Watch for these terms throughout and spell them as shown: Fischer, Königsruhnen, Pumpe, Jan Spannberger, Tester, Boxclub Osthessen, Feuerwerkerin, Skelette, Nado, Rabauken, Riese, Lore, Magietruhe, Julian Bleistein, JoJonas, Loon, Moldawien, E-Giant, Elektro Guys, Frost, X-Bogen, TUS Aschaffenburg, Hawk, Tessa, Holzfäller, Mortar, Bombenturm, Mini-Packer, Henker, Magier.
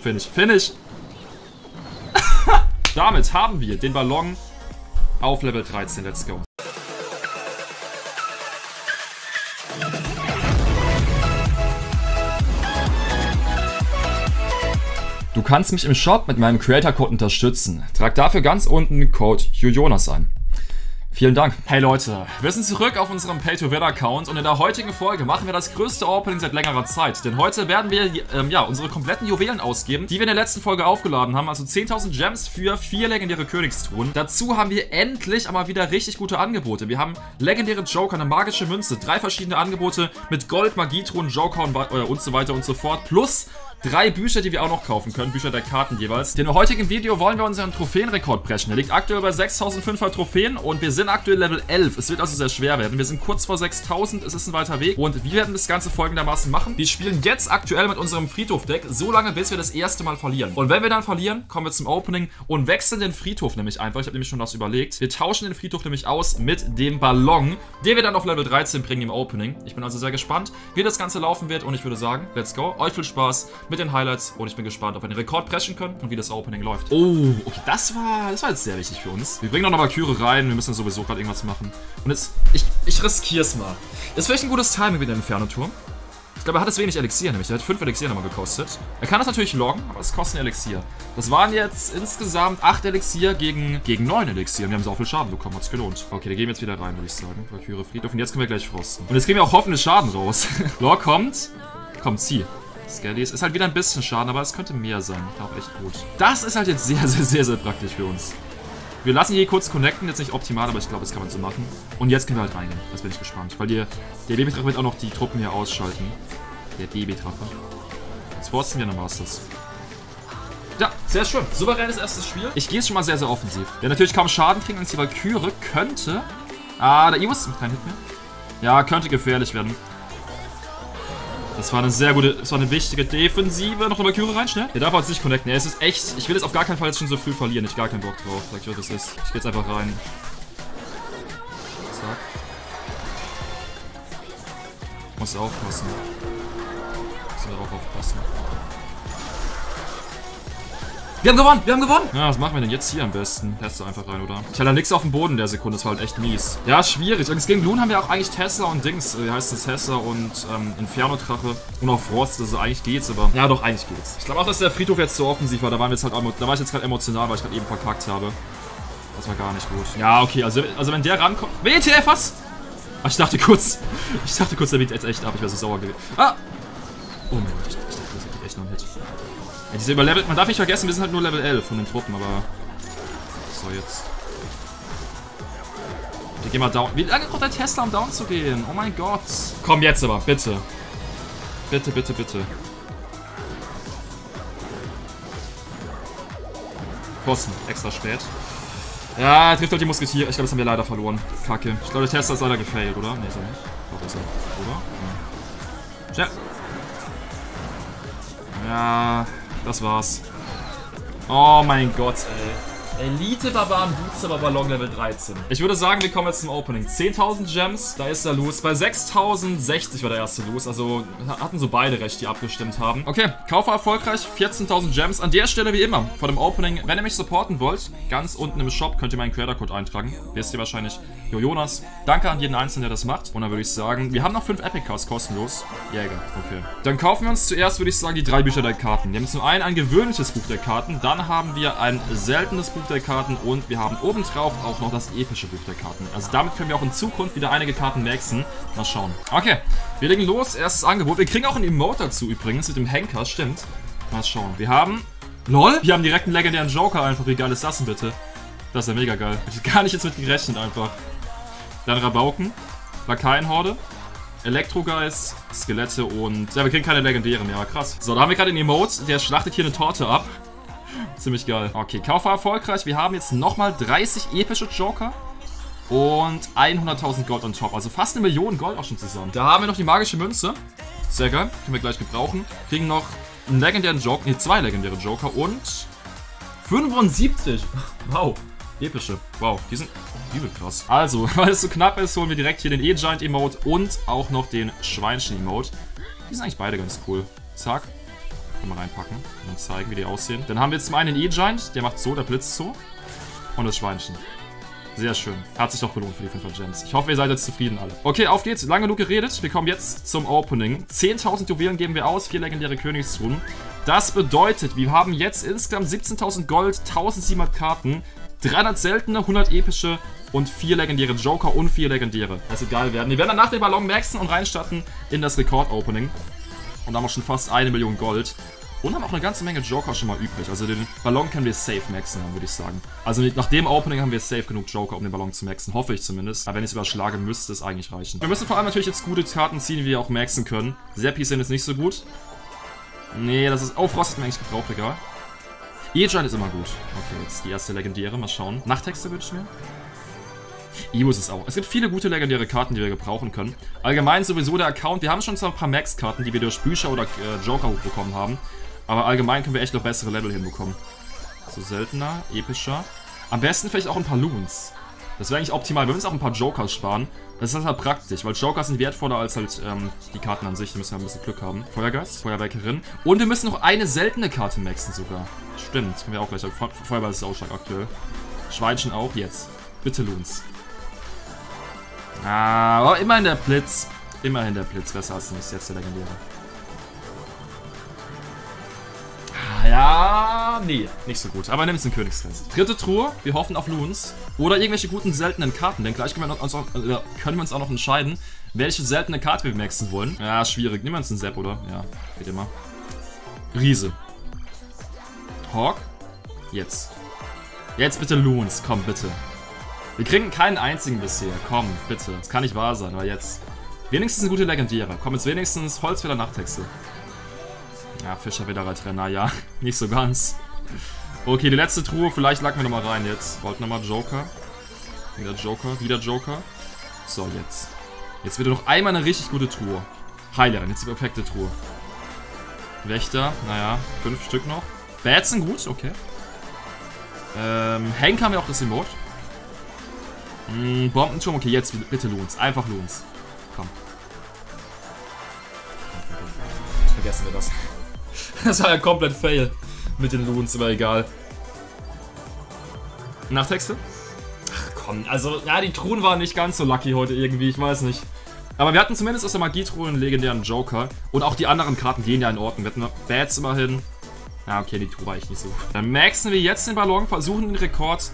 Finish. Finish! Damit haben wir den Ballon auf Level 13. Let's go. Du kannst mich im Shop mit meinem Creator-Code unterstützen. Trag dafür ganz unten Code JUJONAS ein. Vielen Dank. Hey Leute, wir sind zurück auf unserem Pay-to-Win-Account und in der heutigen Folge machen wir das größte Opening seit längerer Zeit. Denn heute werden wir unsere kompletten Juwelen ausgeben, die wir in der letzten Folge aufgeladen haben. Also 10.000 Gems für 4 legendäre Königstruhen. Dazu haben wir endlich einmal wieder richtig gute Angebote. Wir haben legendäre Joker, eine magische Münze, 3 verschiedene Angebote mit Gold, Magietruhen, Joker und so weiter und so fort. Plus 3 Bücher, die wir auch noch kaufen können, Bücher der Karten jeweils. Denn im heutigen Video wollen wir unseren Trophäenrekord brechen. Der liegt aktuell bei 6.500 Trophäen und wir sind aktuell Level 11. Es wird also sehr schwer werden. Wir sind kurz vor 6.000, es ist ein weiter Weg und wir werden das Ganze folgendermaßen machen. Wir spielen jetzt aktuell mit unserem Friedhof-Deck so lange, bis wir das erste Mal verlieren. Und wenn wir dann verlieren, kommen wir zum Opening und wechseln den Friedhof nämlich einfach. Ich habe nämlich schon was überlegt. Wir tauschen den Friedhof nämlich aus mit dem Ballon, den wir dann auf Level 13 bringen im Opening. Ich bin also sehr gespannt, wie das Ganze laufen wird und ich würde sagen, let's go. Euch viel Spaß mit den Highlights und ich bin gespannt, ob wir den Rekord preschen können und wie das Opening läuft. Oh, okay, das war jetzt sehr wichtig für uns. Wir bringen noch eine Valküre rein, wir müssen sowieso gerade irgendwas machen. Und jetzt, ich riskiere es mal. Ist vielleicht ein gutes Timing mit dem Inferno-Turm. Ich glaube, er hat es wenig Elixier, nämlich er hat 5 Elixier nochmal gekostet. Er kann das natürlich loggen, aber es kostet ein Elixier. Das waren jetzt insgesamt 8 Elixier gegen 9 Elixier. Und wir haben so viel Schaden bekommen, hat es gelohnt. Okay, da gehen wir jetzt wieder rein, würde ich sagen. Valküre, Friedhof und jetzt können wir gleich frosten. Und jetzt kriegen wir auch hoffentlich Schaden raus. Lore kommt. Kommt, zieh. Skelly. Es ist halt wieder ein bisschen Schaden, aber es könnte mehr sein. Auch echt gut. Das ist halt jetzt sehr praktisch für uns. Wir lassen hier kurz connecten. Jetzt nicht optimal, aber ich glaube, das kann man so machen. Und jetzt können wir halt reingehen. Das bin ich gespannt. Weil der db-Trapper wird auch noch die Truppen hier ausschalten. Der db-Trapper. Jetzt forsten wir noch Masters. Ja, sehr schön. Souveränes erstes Spiel. Ich gehe jetzt schon mal sehr offensiv. Der natürlich kaum Schaden kriegen, als die Valküre könnte... Ah, der Iwus macht keinen Hit mehr. Ja, könnte gefährlich werden. Das war eine sehr gute, das war eine wichtige Defensive. Noch eine Valküre rein, schnell. Der darf uns nicht connecten. Es ist echt, ich will jetzt auf gar keinen Fall jetzt schon so früh verlieren. Ich gar keinen Bock drauf. Sag ich, was das ist. Ich geh jetzt einfach rein. Zack. Muss aufpassen. Muss darauf aufpassen. Wir haben gewonnen! Wir haben gewonnen! Ja, was machen wir denn jetzt hier am besten? Tester einfach rein, oder? Ich hatte nichts auf dem Boden in der Sekunde, das war halt echt mies. Ja, schwierig. Und gegen Loon haben wir auch eigentlich Tesla und Dings. Wie heißt das? Tessa und Inferno-Trache. Und auch Frost, also eigentlich geht's, aber... Ja, doch, eigentlich geht's. Ich glaube auch, dass der Friedhof jetzt so offensiv war. Da waren wir jetzt halt... Da war ich jetzt gerade emotional, weil ich gerade eben verkackt habe. Das war gar nicht gut. Ja, okay, also wenn der rankommt... WTF, was? Ah, ich dachte kurz, der biegt jetzt echt ab. Ich wäre so sauer gewesen. Ah! Oh mein Gott, ich dachte, das hätte echt noch einen Hit. Ja, diese Überlevel, man darf nicht vergessen, wir sind halt nur Level 11 von den Truppen, aber... So, jetzt. Wir gehen mal down. Wie lange braucht der Tesla, um down zu gehen? Oh mein Gott. Komm jetzt aber, bitte. Bitte, bitte, bitte. Kosten, extra spät. Ja, trifft halt die Musketiere. Ich glaube, das haben wir leider verloren. Kacke. Ich glaube, der Tesla ist leider gefailt, oder? Nee, ist er nicht. Doch, ist er. Oder? Schnell. Ja... Das war's. Oh mein Gott, ey. Elite-Barbaren-Boots, aber Ballon Level 13. Ich würde sagen, wir kommen jetzt zum Opening. 10.000 Gems, da ist der Los. Bei 6.060 war der erste Los. Also hatten so beide recht, die abgestimmt haben. Okay, Kauf war erfolgreich. 14.000 Gems. An der Stelle wie immer, vor dem Opening, wenn ihr mich supporten wollt, ganz unten im Shop könnt ihr meinen Creator-Code eintragen. Wisst ihr wahrscheinlich. JoJonas. Danke an jeden Einzelnen, der das macht. Und dann würde ich sagen, wir haben noch 5 Epic Cards kostenlos. Ja, egal. Okay. Dann kaufen wir uns zuerst, würde ich sagen, die 3 Bücher der Karten. Wir haben zum einen ein gewöhnliches Buch der Karten, dann haben wir ein seltenes Buch der Karten und wir haben obendrauf auch noch das epische Buch der Karten. Also damit können wir auch in Zukunft wieder einige Karten maxen. Mal schauen. Okay, wir legen los. Erstes Angebot. Wir kriegen auch ein Emote dazu übrigens mit dem Henker, stimmt. Mal schauen. Wir haben... LOL? Wir haben direkt einen legendären Joker einfach. Wie geil ist das denn bitte? Das ist ja mega geil. Ich hab gar nicht jetzt mit gerechnet einfach. Dann Rabauken, Lakaienhorde, Elektro Guys, Skelette und... Ja, wir kriegen keine Legendäre mehr, aber krass. So, da haben wir gerade den Emote, der schlachtet hier eine Torte ab. Ziemlich geil. Okay, Kauf war erfolgreich. Wir haben jetzt nochmal 30 epische Joker und 100.000 Gold on top. Also fast 1 Million Gold auch schon zusammen. Da haben wir noch die magische Münze. Sehr geil, können wir gleich gebrauchen. Kriegen noch einen legendären Joker, nee, 2 legendäre Joker und... 75! Wow. Epische. Wow, die sind übel krass. Also, weil es so knapp ist, holen wir direkt hier den E-Giant-Emote und auch noch den Schweinchen-Emote. Die sind eigentlich beide ganz cool. Zack. Kann man reinpacken und zeigen, wie die aussehen. Dann haben wir jetzt zum einen den E-Giant, der macht so, der blitzt so. Und das Schweinchen. Sehr schön. Hat sich doch gelohnt für die 500 Gems. Ich hoffe, ihr seid jetzt zufrieden alle. Okay, auf geht's. Lange genug geredet. Wir kommen jetzt zum Opening. 10.000 Juwelen geben wir aus, 4 legendäre Königsruhnen. Das bedeutet, wir haben jetzt insgesamt 17.000 Gold, 1.700 Karten, 300 seltene, 100 epische und 4 legendäre Joker und 4 legendäre. Das wird geil werden. Wir werden dann nach dem Ballon maxen und reinstarten in das Rekord-Opening. Und haben auch schon fast 1 Million Gold. Und haben auch eine ganze Menge Joker schon mal übrig. Also den Ballon können wir safe maxen, würde ich sagen. Also nach dem Opening haben wir safe genug Joker, um den Ballon zu maxen. Hoffe ich zumindest. Aber wenn ich es überschlage, müsste es eigentlich reichen. Wir müssen vor allem natürlich jetzt gute Karten ziehen, die wir auch maxen können. Seppis sind jetzt nicht so gut. Nee, das ist... Oh, Frost hat mir eigentlich gebraucht, egal. E-Giant ist immer gut. Okay, jetzt die erste legendäre. Mal schauen. Nachtexte wünsche ich mir. Ius ist auch. Es gibt viele gute legendäre Karten, die wir gebrauchen können. Allgemein sowieso der Account. Wir haben schon zwar ein paar Max-Karten, die wir durch Bücher oder Joker bekommen haben. Aber allgemein können wir echt noch bessere Level hinbekommen. So seltener, epischer. Am besten vielleicht auch ein paar Loons. Das wäre eigentlich optimal. Wir müssen auch ein paar Jokers sparen. Das ist halt praktisch, weil Jokers sind wertvoller als halt die Karten an sich. Da müssen wir ein bisschen Glück haben. Feuergeist, Feuerwerkerin. Und wir müssen noch eine seltene Karte maxen sogar. Stimmt, das können wir auch gleich. Feuerball ist auch stark aktuell. Schweinchen auch jetzt. Bitte Loons. Ah, aber immerhin der Blitz. Immerhin der Blitz. Besser als nichts. Jetzt der legendäre. Ja, nee, nicht so gut. Aber nimm's den Königsrest. Dritte Truhe. Wir hoffen auf Loons. Oder irgendwelche guten, seltenen Karten. Denn gleich können wir uns auch noch entscheiden, welche seltene Karte wir maxen wollen. Ja, schwierig. Nehmen wir uns einen Sepp, oder? Ja, geht immer. Riese. Hawk. Jetzt. Jetzt bitte Loons. Komm, bitte. Wir kriegen keinen einzigen bisher. Komm, bitte. Das kann nicht wahr sein, aber jetzt. Wenigstens eine gute Legendäre. Komm, jetzt wenigstens Holzfäller Nachtexte. Ja, Fischer wieder Renner, ja. Nicht so ganz. Okay, die letzte Truhe. Vielleicht lagen wir nochmal rein jetzt. Wollten nochmal Joker. Wieder Joker. Wieder Joker. So, jetzt. Jetzt wird noch einmal eine richtig gute Truhe. Heilerin. Jetzt die perfekte Truhe. Wächter. Naja, 5 Stück noch. Bätzen gut, okay. Henker haben wir auch das Emote. Bombenturm. Okay, jetzt bitte Loons. Einfach Loons. Komm. Vergessen wir das. Das war ja komplett fail mit den Loons, aber egal. Nachtexte? Ach komm, also, ja, die Truhen waren nicht ganz so lucky heute irgendwie, ich weiß nicht. Aber wir hatten zumindest aus der Magietruhe einen legendären Joker. Und auch die anderen Karten gehen ja in Ordnung. Wir hatten Bats immerhin. Ja, okay, die Truhe war echt nicht so gut. Dann maxen wir jetzt den Ballon, versuchen den Rekord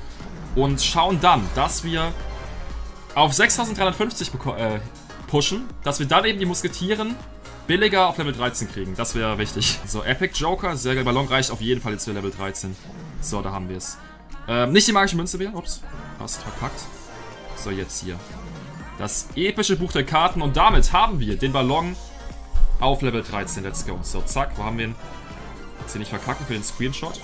und schauen dann, dass wir auf 6350 pushen. Dass wir dann eben die Musketieren billiger auf Level 13 kriegen. Das wäre wichtig. So, Epic Joker. Sehr geil. Ballon reicht auf jeden Fall jetzt für Level 13. So, da haben wir es. Nicht die magische Münze wieder. Ups. Fast verpackt. So, jetzt hier. Das epische Buch der Karten. Und damit haben wir den Ballon auf Level 13. Let's go. So, zack. Wo haben wir ihn? Jetzt hier nicht verkacken für den Screenshot.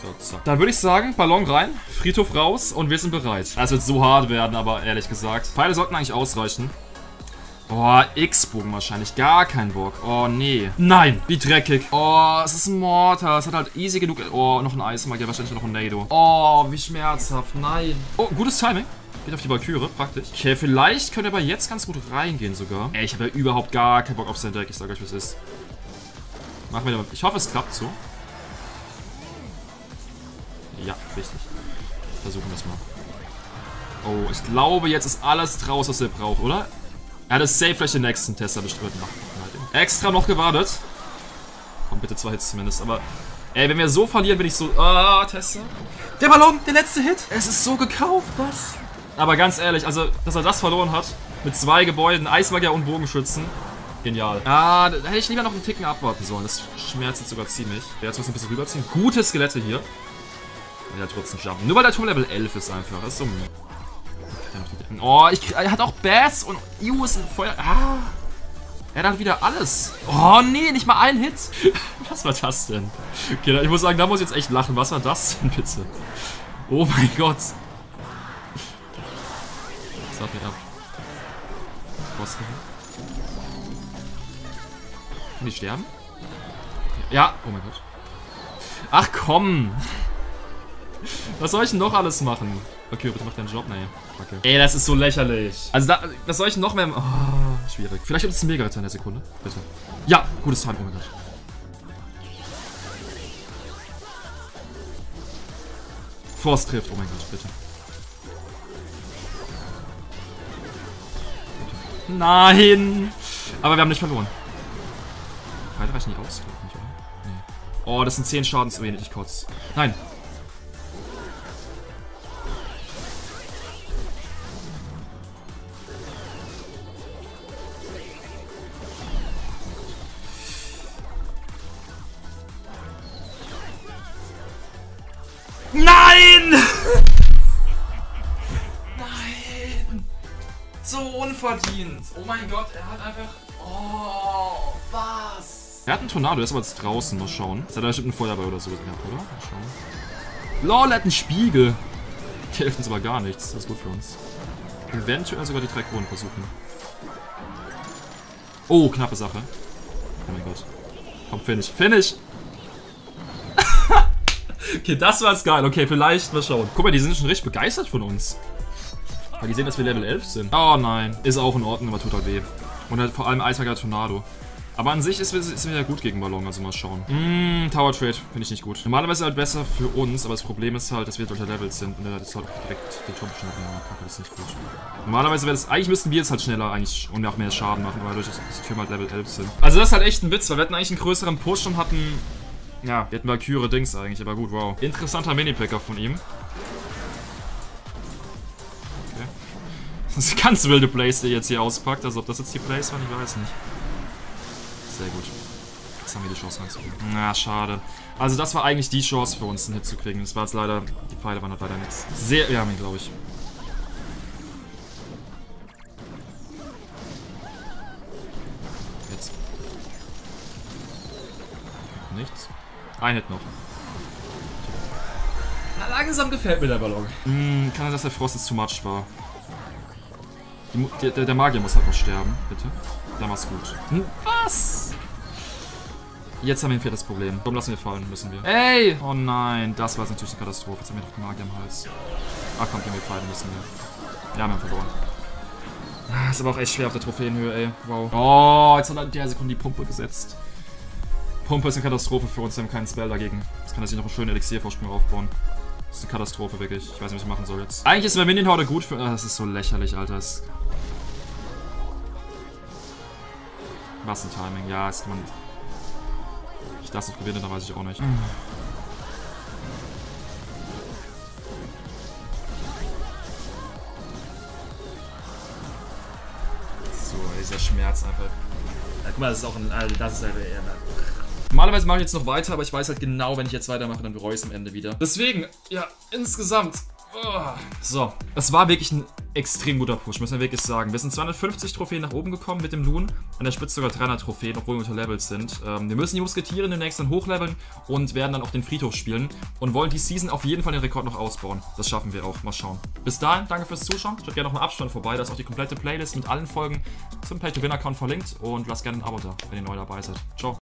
So, zack. Dann würde ich sagen, Ballon rein, Friedhof raus und wir sind bereit. Das wird so hart werden, aber ehrlich gesagt. Pfeile sollten eigentlich ausreichen. Oh, X-Bogen wahrscheinlich. Gar kein Bock. Oh, nee. Nein, wie dreckig. Oh, es ist ein Mortar. Es hat halt easy genug... Oh, noch ein Eismagier. Wahrscheinlich noch ein Nado. Oh, wie schmerzhaft. Nein. Oh, gutes Timing. Geht auf die Valküre. Praktisch. Okay, vielleicht können wir aber jetzt ganz gut reingehen sogar. Ey, ich habe ja überhaupt gar keinen Bock auf sein Deck. Ich sag euch, was ist. Machen wir damit. Ich hoffe, es klappt so. Ja, richtig. Versuchen wir es mal. Oh, ich glaube, jetzt ist alles raus, was er braucht, oder? Er hat es safe vielleicht den nächsten Tester bestritten. Extra noch gewartet. Komm, bitte 2 Hits zumindest. Aber, ey, wenn wir so verlieren, bin ich so... Ah, Tester. Der Ballon, der letzte Hit. Es ist so gekauft, was? Aber ganz ehrlich, also, dass er das verloren hat. Mit 2 Gebäuden, Eismagier und Bogenschützen. Genial. Ah, da hätte ich lieber noch einen Ticken abwarten sollen. Das schmerzt jetzt sogar ziemlich. Jetzt muss ich ein bisschen rüberziehen. Gute Skelette hier. Und ja, trotzdem schaffen. Nur weil der Turm Level 11 ist einfach. Das ist so... Oh, er hat auch Bass und Ius und Feuer. Ah, er hat wieder alles. Oh, nee, nicht mal ein Hit. Was war das denn? Okay, ich muss sagen, da muss ich jetzt echt lachen. Was war das denn, bitte? Oh mein Gott. Das hat mir ab. Kann ich sterben? Ja, oh mein Gott. Ach, komm. Was soll ich denn noch alles machen? Okay, bitte mach deinen Job. Nein. Okay. Ey, das ist so lächerlich. Also, da, was soll ich noch mehr... Oh, schwierig. Vielleicht wird es ein Mega-Ritter in der Sekunde. Bitte. Ja, gutes Timing. Oh mein Gott. Frost trifft. Oh mein Gott, bitte. Nein! Aber wir haben nicht verloren. Weiter reichen nicht aus, glaube ich, oder? Nee. Oh, das sind 10 Schaden zu wenig, ich kotze. Nein! Nein! Nein! So unverdient! Oh mein Gott, er hat einfach... Oh, was? Er hat einen Tornado, der ist aber jetzt draußen. Mal schauen. Ist er da bestimmt ein Feuer dabei oder so gehabt, oder? Mal schauen. Lore, er hat einen Spiegel. Die helfen uns aber gar nichts. Das ist gut für uns. Eventuell sogar die 3 Kronen versuchen. Oh, knappe Sache. Oh mein Gott. Komm, finish. Finish! Okay, das war's geil. Okay, vielleicht mal schauen. Guck mal, die sind schon richtig begeistert von uns. Weil die sehen, dass wir Level 11 sind. Oh nein. Ist auch in Ordnung, aber tut halt weh. Und halt vor allem Eisberger Tornado. Aber an sich ist wieder gut gegen Ballon, also mal schauen. Tower Trade finde ich nicht gut. Normalerweise halt besser für uns, aber das Problem ist halt, dass wir unter Level sind. Und dann ist halt direkt die Top schneller. Das ist nicht gut. Normalerweise wäre das... Eigentlich müssten wir jetzt halt schneller eigentlich und auch mehr Schaden machen, weil durch das Türme halt Level 11 sind. Also das ist halt echt ein Witz, weil wir hatten eigentlich einen größeren Push und hatten... Ja, wir hatten Valküre Dings eigentlich, aber gut, wow. Interessanter Mini-Packer von ihm. Okay. Das ist ganz wilde Place, die er jetzt hier auspackt. Also ob das jetzt die Place war, ich weiß nicht. Sehr gut. Jetzt haben wir die Chance reinzukriegen. Na, schade. Also das war eigentlich die Chance für uns, einen Hit zu kriegen. Das war jetzt leider... Die Pfeile waren halt leider nichts. Sehr... Wir haben ihn, glaube ich. Jetzt. Nichts. Ein Hit noch. Na, langsam gefällt mir der Ballon. Kann sein, dass der Frost jetzt too much war. Der Magier muss halt noch sterben, bitte. Dann war's gut. Was? Jetzt haben wir ein viertes Problem. Warum lassen wir fallen? Müssen wir. Ey! Oh nein, das war jetzt natürlich eine Katastrophe. Jetzt haben wir noch den Magier am Hals. Ach komm, gehen wir fallen, müssen wir. Ja, wir haben verloren. Das ist aber auch echt schwer auf der Trophäenhöhe, ey. Wow. Oh, jetzt hat er in der Sekunde die Pumpe gesetzt. Pumpe ist eine Katastrophe für uns, wir haben keinen Spell dagegen. Jetzt kann er sich noch einen schönen Elixiervorsprung aufbauen. Das ist eine Katastrophe, wirklich. Ich weiß nicht, was ich machen soll jetzt. Eigentlich ist meine Minion-Horde gut für... Ach, das ist so lächerlich, Alter. Was ein Timing. Ja, ist man... Ich das nicht gewinne, dann weiß ich auch nicht. So, dieser Schmerz einfach. Ja, guck mal, das ist auch ein... Das ist einfach... Normalerweise mache ich jetzt noch weiter, aber ich weiß halt genau, wenn ich jetzt weitermache, dann bereue ich es am Ende wieder. Deswegen, ja, insgesamt. Oh. So, das war wirklich ein extrem guter Push, muss man wirklich sagen. Wir sind 250 Trophäen nach oben gekommen mit dem Loon. An der Spitze sogar 300 Trophäen, obwohl wir unter Level sind. Wir müssen die Musketiere demnächst dann hochleveln und werden dann auch den Friedhof spielen. Und wollen die Season auf jeden Fall den Rekord noch ausbauen. Das schaffen wir auch. Mal schauen. Bis dahin, danke fürs Zuschauen. Schaut gerne noch mal Abstand vorbei. Da ist auch die komplette Playlist mit allen Folgen zum Pay-to-Win-Account verlinkt. Und lasst gerne ein Abo da, wenn ihr neu dabei seid. Ciao.